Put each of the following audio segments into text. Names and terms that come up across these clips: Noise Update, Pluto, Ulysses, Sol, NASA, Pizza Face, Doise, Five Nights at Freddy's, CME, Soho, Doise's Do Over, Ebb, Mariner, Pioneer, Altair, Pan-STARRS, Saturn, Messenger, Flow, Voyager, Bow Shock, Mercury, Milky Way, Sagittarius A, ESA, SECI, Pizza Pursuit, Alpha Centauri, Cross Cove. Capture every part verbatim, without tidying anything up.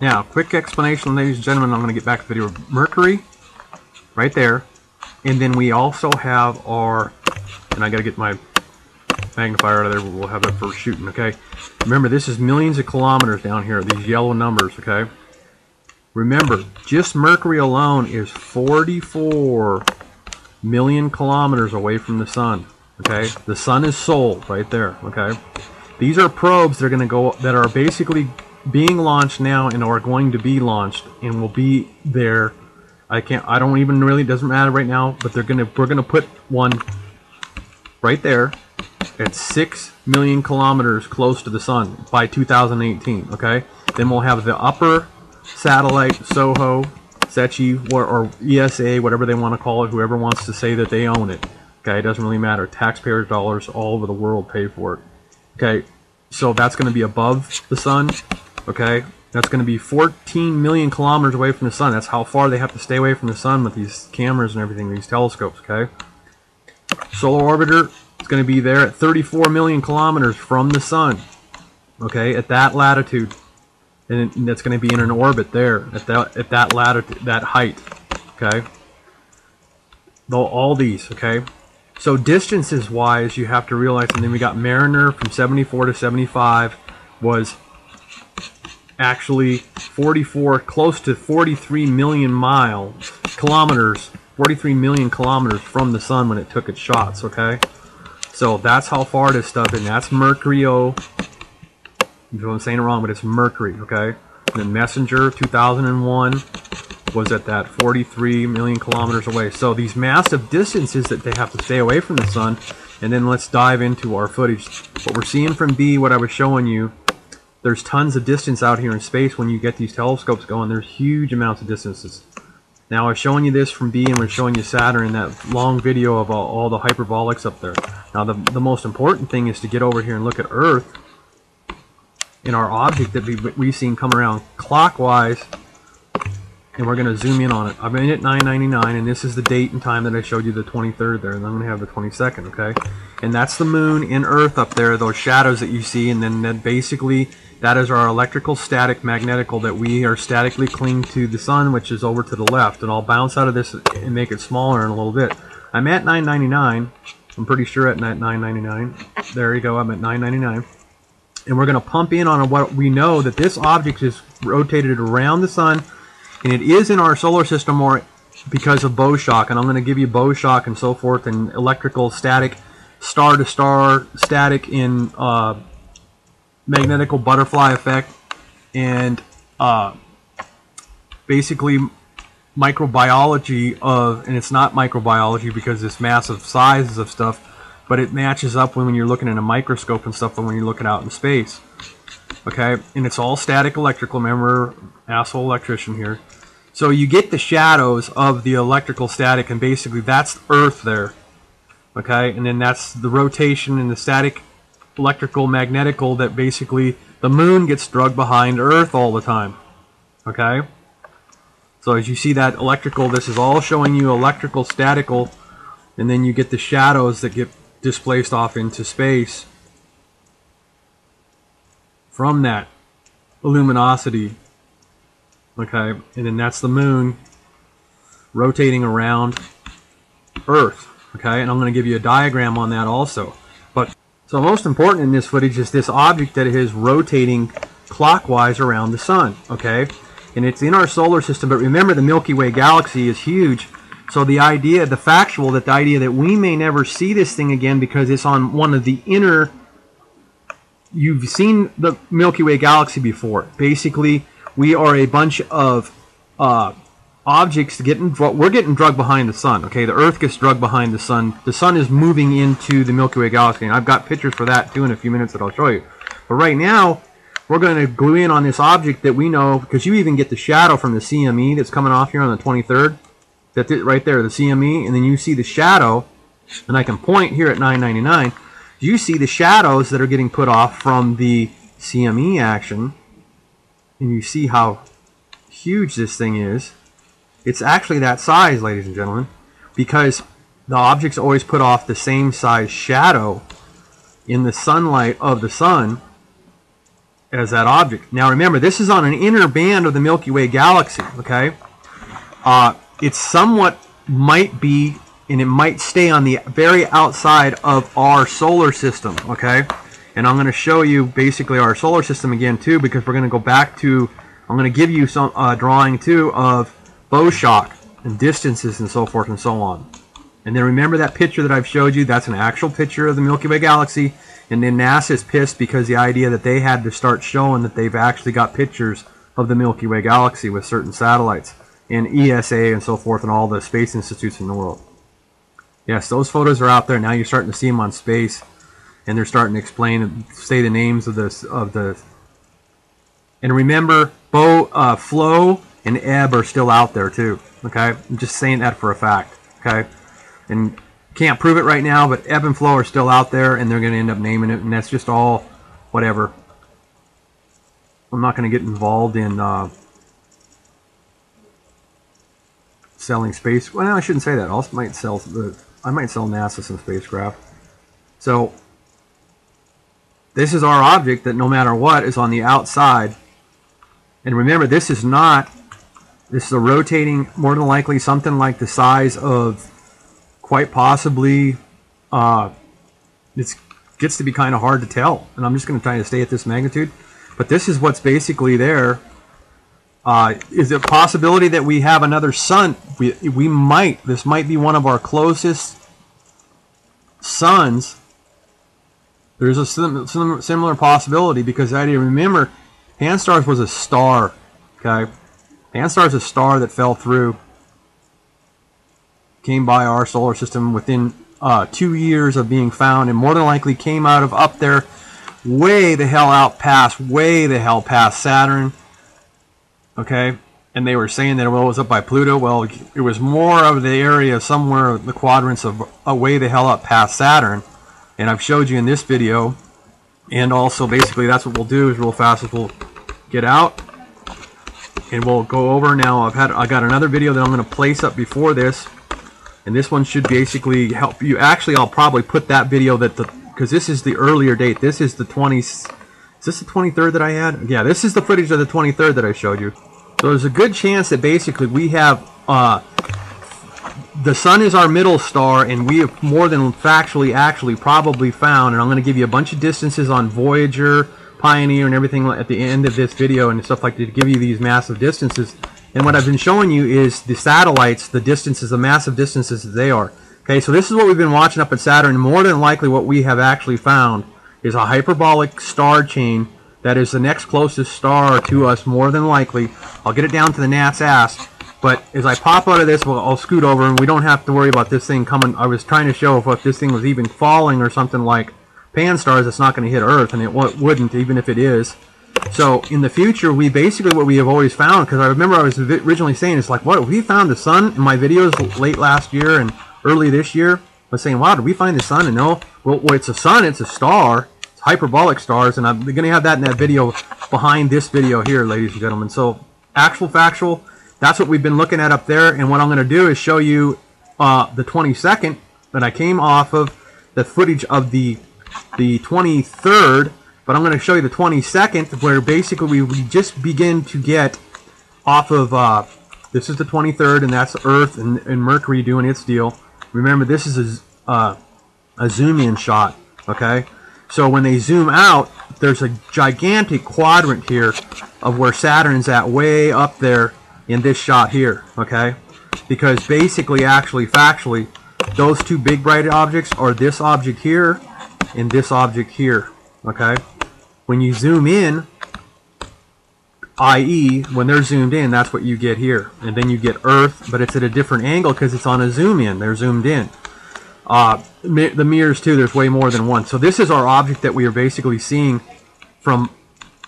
Now, quick explanation, ladies and gentlemen. I'm going to get back to the video of Mercury, right there. And then we also have our, and I got to get my magnifier out of there, but we'll have that for shooting, okay? Remember, this is millions of kilometers down here, these yellow numbers, okay? Remember, just Mercury alone is forty-four million kilometers away from the Sun, okay? The Sun is Sol, right there, okay? These are probes that are going to go, that are basically being launched now and are going to be launched and will be there. I can't, I don't even really, it doesn't matter right now, but they're gonna, we're gonna put one right there at six million kilometers close to the Sun by two thousand eighteen, okay? Then we'll have the upper satellite, Soho, SECI, or, or E S A, whatever they want to call it, whoever wants to say that they own it, okay? It doesn't really matter. Taxpayer dollars all over the world pay for it, okay? So that's gonna be above the Sun, okay? That's going to be fourteen million kilometers away from the Sun. That's how far they have to stay away from the Sun with these cameras and everything, these telescopes, okay? Solar Orbiter is going to be there at thirty-four million kilometers from the Sun, okay, at that latitude. And that's going to be in an orbit there at that, at that latitude, that height, okay? Though all these, okay? So distances-wise, you have to realize, and then we got Mariner from seventy-four to seventy-five was actually forty-four, close to forty-three million miles, kilometers, forty-three million kilometers from the Sun when it took its shots, okay? So that's how far this stuff is, and that's Mercury-O. I'm saying it wrong, but it's Mercury, okay? And then Messenger, two thousand one, was at that forty-three million kilometers away. So these massive distances that they have to stay away from the Sun, and then let's dive into our footage. What we're seeing from B, what I was showing you, there's tons of distance out here in space when you get these telescopes going. There's huge amounts of distances. Now, I was showing you this from B, and we're showing you Saturn in that long video of all, all the hyperbolics up there. Now, the, the most important thing is to get over here and look at Earth in our object that we, we've seen come around clockwise, and we're going to zoom in on it. I'm in at nine ninety-nine, and this is the date and time that I showed you, the twenty-third there, and I'm going to have the twenty-second, okay? And that's the Moon and Earth up there, those shadows that you see, and then that basically, that is our electrical static magnetical that we are statically clinged to the Sun, which is over to the left. And I'll bounce out of this and make it smaller in a little bit. I'm at nine ninety-nine. I'm pretty sure at nine ninety-nine. There you go. I'm at nine ninety-nine. And we're going to pump in on what we know that this object is rotated around the Sun. And it is in our solar system or because of Bow Shock. And I'm going to give you Bow Shock and so forth and electrical static, star-to-star static in... Uh, magnetical butterfly effect and uh, basically microbiology of, and it's not microbiology because it's massive sizes of stuff, but it matches up when you're looking in a microscope and stuff and when you're looking out in space, okay? And it's all static electrical. Remember, asshole electrician here. So you get the shadows of the electrical static, and basically that's Earth there, okay? And then that's the rotation and the static electrical magnetical that basically the Moon gets dragged behind Earth all the time, okay? So as you see that electrical, this is all showing you electrical statical, and then you get the shadows that get displaced off into space from that luminosity, okay? And then that's the Moon rotating around Earth, okay? And I'm going to give you a diagram on that also. So most important in this footage is this object that is rotating clockwise around the Sun, okay? And it's in our solar system, but remember the Milky Way galaxy is huge. So the idea, the factual, that the idea that we may never see this thing again because it's on one of the inner... You've seen the Milky Way galaxy before. Basically, we are a bunch of uh, objects getting... We're getting dragged behind the Sun, okay? The Earth gets dragged behind the Sun. The Sun is moving into the Milky Way galaxy, and I've got pictures for that, too, in a few minutes that I'll show you. But right now, we're going to glue in on this object that we know, because you even get the shadow from the C M E that's coming off here on the twenty-third. That's it right there, the C M E, and then you see the shadow, and I can point here at nine ninety-nine. You see the shadows that are getting put off from the C M E action, and you see how huge this thing is. It's actually that size, ladies and gentlemen, because the objects always put off the same size shadow in the sunlight of the Sun. as that object. Now remember, this is on an inner band of the Milky Way galaxy, okay? Uh, it's somewhat might be, and it might stay on the very outside of our solar system, okay? And I'm going to show you basically our solar system again too, because we're going to go back to, I'm going to give you some uh, drawing too of Bow Shock and distances and so forth and so on. And then remember that picture that I've showed you, that's an actual picture of the Milky Way galaxy. And then NASA's pissed because the idea that they had to start showing that they've actually got pictures of the Milky Way galaxy with certain satellites, and E S A and so forth, and all the space institutes in the world. Yes, those photos are out there. Now you're starting to see them on space, and they're starting to explain, say the names of the, of the, and remember, Bo, uh, Flow and Ebb are still out there too, okay? I'm just saying that for a fact, okay? And can't prove it right now, but Ebb and Flow are still out there, and they're going to end up naming it, and that's just all whatever. I'm not going to get involved in uh, selling space. Well, no, I shouldn't say that. I also might sell the, I might sell NASA some spacecraft. So this is our object that no matter what is on the outside. And remember, this is not, this is a rotating, more than likely something like the size of, quite possibly, uh, it gets to be kind of hard to tell. And I'm just going to try to stay at this magnitude. But this is what's basically there. Uh, is it a possibility that we have another sun? We, we might. This might be one of our closest suns. There's a sim sim similar possibility, because I remember Pan-STARRS was a star. Okay, Pan-STARRS is a star that fell through, came by our solar system within uh, two years of being found, and more than likely came out of up there, way the hell out past, way the hell past Saturn. Okay, and they were saying that, well, it was up by Pluto. Well, it was more of the area somewhere the quadrants of away the hell up past Saturn. And I've showed you in this video, and also basically that's what we'll do is real fast is we'll get out and we'll go over. Now I've had I got another video that I'm going to place up before this, and this one should basically help you. Actually, I'll probably put that video that the because this is the earlier date. This is the twentieth. Is this the twenty-third that I had? Yeah, this is the footage of the twenty-third that I showed you. So there's a good chance that basically we have. Uh, The sun is our middle star, and we have more than factually actually probably found, and I'm going to give you a bunch of distances on Voyager, Pioneer, and everything at the end of this video and stuff like that to give you these massive distances. And what I've been showing you is the satellites, the distances, the massive distances that they are. Okay, so this is what we've been watching up at Saturn. More than likely what we have actually found is a hyperbolic star chain that is the next closest star to us, more than likely. I'll get it down to the gnat's ass. But as I pop out of this, well, I'll scoot over, and we don't have to worry about this thing coming. I was trying to show if, if this thing was even falling or something like Pan-STARRS, it's not going to hit Earth, and it wouldn't, even if it is. So in the future, we basically what we have always found, because I remember I was originally saying, it's like, what, we found the sun in my videos late last year and early this year. I was saying, wow, did we find the sun? And no, well, it's a sun, it's a star, it's hyperbolic stars, and I'm going to have that in that video behind this video here, ladies and gentlemen. So actual factual. That's what we've been looking at up there, and what I'm going to do is show you uh, the twenty-second that I came off of, the footage of the the twenty-third, but I'm going to show you the twenty-second where basically we, we just begin to get off of, uh, this is the twenty-third, and that's Earth and, and Mercury doing its deal. Remember, this is a, uh, a zoom-in shot, okay? So when they zoom out, there's a gigantic quadrant here of where Saturn's at way up there, in this shot here, okay? Because basically, actually, factually, those two big bright objects are this object here and this object here, okay? When you zoom in, that is, when they're zoomed in, that's what you get here. And then you get Earth, but it's at a different angle because it's on a zoom in. They're zoomed in. Uh, the mirrors, too, there's way more than one. So this is our object that we are basically seeing from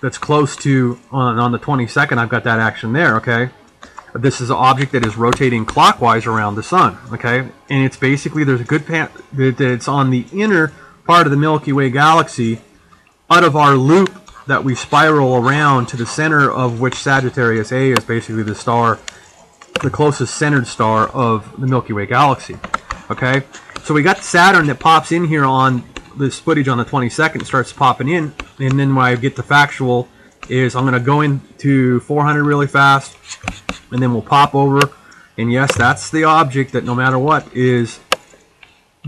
that's close to, on, on the twenty-second, I've got that action there, okay? This is an object that is rotating clockwise around the sun, okay? And it's basically, there's a good pan, it's on the inner part of the Milky Way galaxy, out of our loop that we spiral around to the center of which Sagittarius A is basically the star, the closest centered star of the Milky Way galaxy, okay? So we got Saturn that pops in here on this footage on the twenty-second, starts popping in, and then when I get the factual is I'm going to go into four hundred really fast, and then we'll pop over. And yes, that's the object that no matter what is.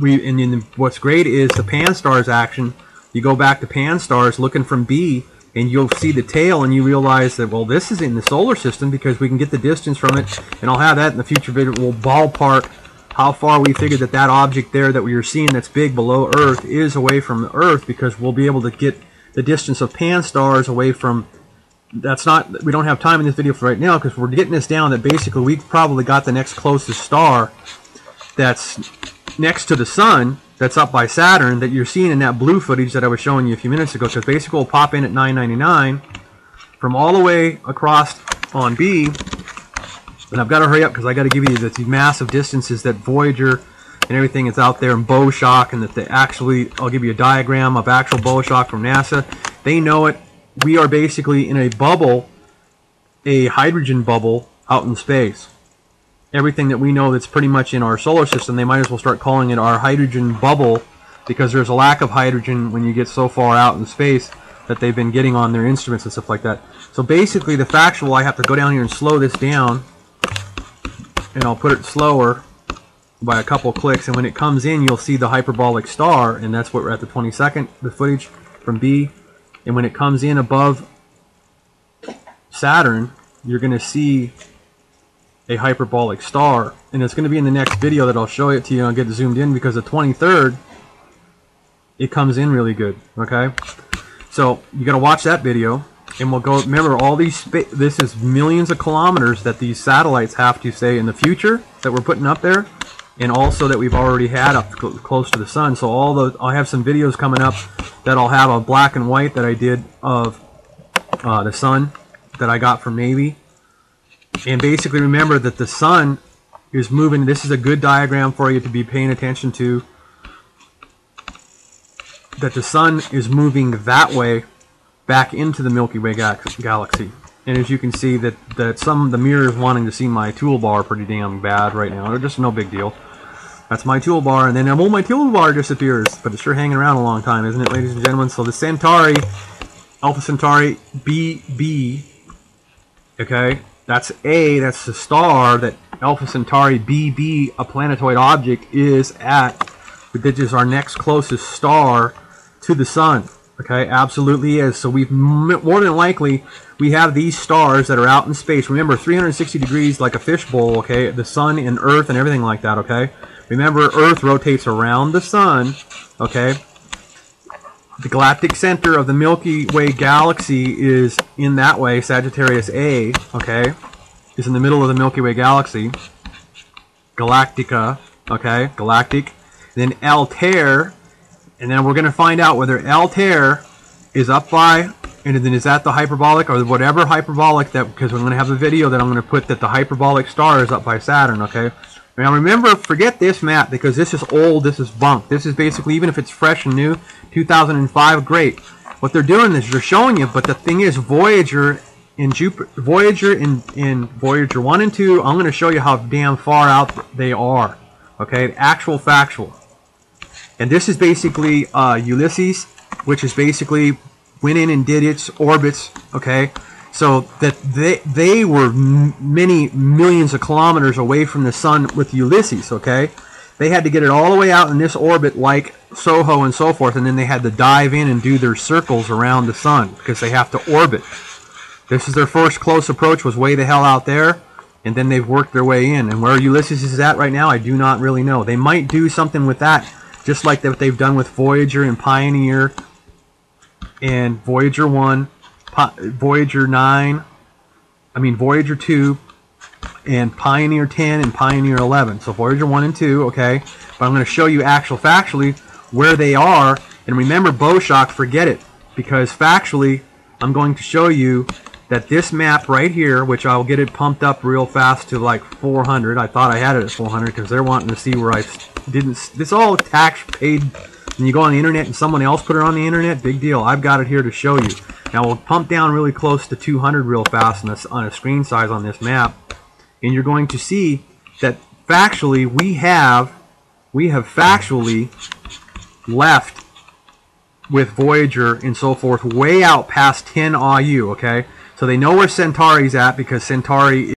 We and then what's great is the Pan-STARRS action. You go back to Pan-STARRS looking from B, and you'll see the tail, and you realize that, well, this is in the solar system because we can get the distance from it. And I'll have that in the future video. We'll ballpark how far we figured that that object there that we were seeing that's big below Earth is away from the Earth, because we'll be able to get the distance of Pan-STARRS away from. That's not. We don't have time in this video for right now because we're getting this down. That basically we've probably got the next closest star that's next to the Sun, that's up by Saturn, that you're seeing in that blue footage that I was showing you a few minutes ago. So basically we'll pop in at nine ninety-nine from all the way across on B. And I've got to hurry up because I've got to give you the massive distances that Voyager and everything is out there, and Bow Shock, and that they actually, I'll give you a diagram of actual Bow Shock from NASA. They know it. We are basically in a bubble, a hydrogen bubble out in space. Everything that we know that's pretty much in our solar system, they might as well start calling it our hydrogen bubble, because there's a lack of hydrogen when you get so far out in space that they've been getting on their instruments and stuff like that. So basically the factual, I have to go down here and slow this down, and I'll put it slower by a couple clicks, and when it comes in you'll see the hyperbolic star, and that's what we're at the twenty-second, the footage from B. And when it comes in above Saturn, you're going to see a hyperbolic star, and it's going to be in the next video that I'll show it to you, and I'll get zoomed in, because the twenty-third it comes in really good. Okay, so you got to watch that video, and we'll go. Remember, all these, this is millions of kilometers that these satellites have to stay in the future that we're putting up there, and also that we've already had up close to the Sun. So all the, I'll have some videos coming up that I'll have a black and white that I did of uh, the Sun that I got from Navy. And basically remember that the Sun is moving. This is a good diagram for you to be paying attention to, that the Sun is moving that way back into the Milky Way galaxy. And as you can see, that, that some of the mirrors wanting to see my toolbar pretty damn bad right now. They're just no big deal. That's my toolbar, and then, oh, my toolbar disappears. But it's sure hanging around a long time, isn't it, ladies and gentlemen? So the Centauri, Alpha Centauri B B, okay, that's A, that's the star that Alpha Centauri B B, a planetoid object, is at, which is our next closest star to the Sun. Okay, absolutely is. So we've more than likely, we have these stars that are out in space. Remember, three hundred sixty degrees like a fishbowl, okay? The Sun and Earth and everything like that, okay? Remember, Earth rotates around the Sun, okay? The galactic center of the Milky Way galaxy is in that way. Sagittarius A, okay, is in the middle of the Milky Way galaxy. Galactica, okay, galactic. Then Altair. And then we're going to find out whether Altair is up by, and then is that the hyperbolic or whatever hyperbolic that, because we're going to have a video that I'm going to put that the hyperbolic star is up by Saturn, okay? Now remember, forget this map because this is old, this is bunk. This is basically, even if it's fresh and new, two thousand five, great. What they're doing is they're showing you, but the thing is Voyager and Jupiter, Voyager and, and Voyager one and two, I'm going to show you how damn far out they are, okay? Actual factual. And this is basically uh, Ulysses, which is basically went in and did its orbits, okay? So that they, they were m many millions of kilometers away from the Sun with Ulysses, okay? They had to get it all the way out in this orbit like Soho and so forth, and then they had to dive in and do their circles around the Sun because they have to orbit. This is their first close approach, was way the hell out there, and then they've worked their way in. And where Ulysses is at right now, I do not really know. They might do something with that, just like what they've done with Voyager and Pioneer and Voyager one, Voyager nine, I mean Voyager two, and Pioneer ten and Pioneer eleven. So Voyager one and two, okay? But I'm going to show you actual factually where they are. And remember, Bow Shock, forget it, because factually I'm going to show you that this map right here, which I'll get it pumped up real fast to like four hundred. I thought I had it at four hundred because they're wanting to see where I didn't. This all tax paid, and you go on the internet and someone else put it on the internet. Big deal. I've got it here to show you. Now we'll pump down really close to two hundred real fast on a, on a screen size on this map, and you're going to see that factually we have we have factually left with Voyager and so forth way out past ten I U, okay? So they know where Centauri's at because Centauri